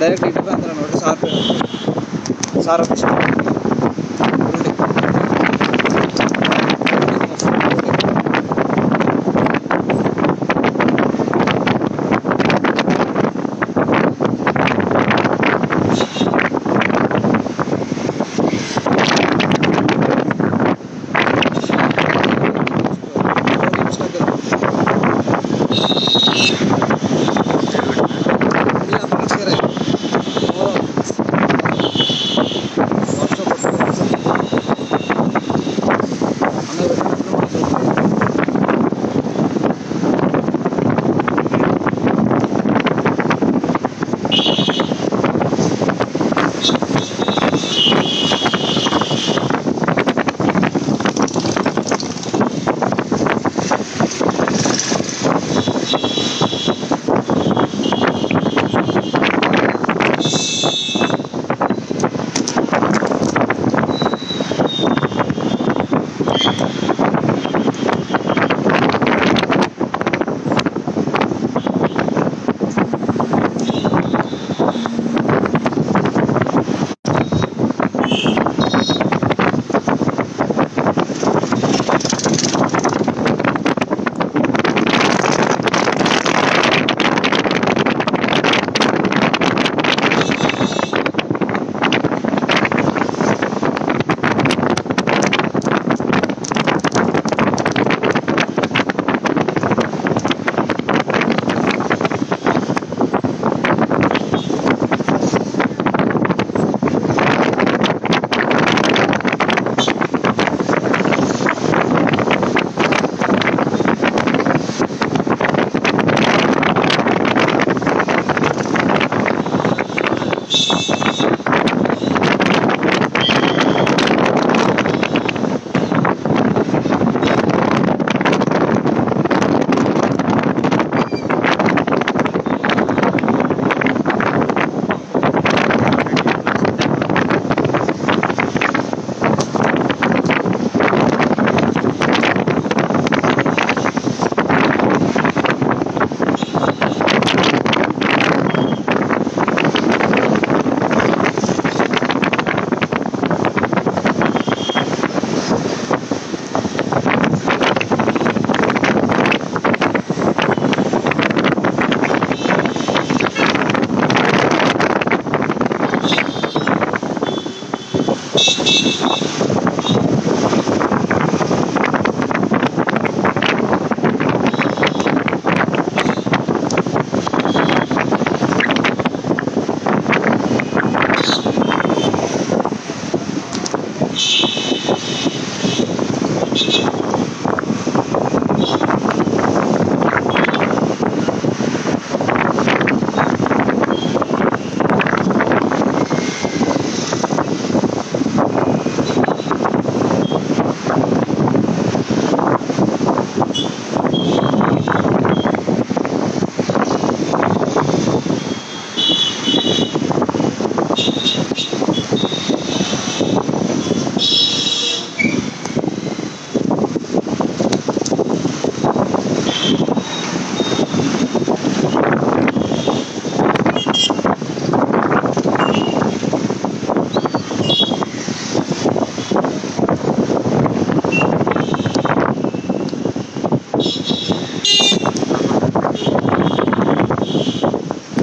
directly to Andhra Nodu Sarapishna.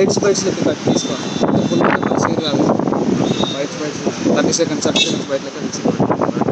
Bites like a piece of full of the 30 seconds, 30 seconds.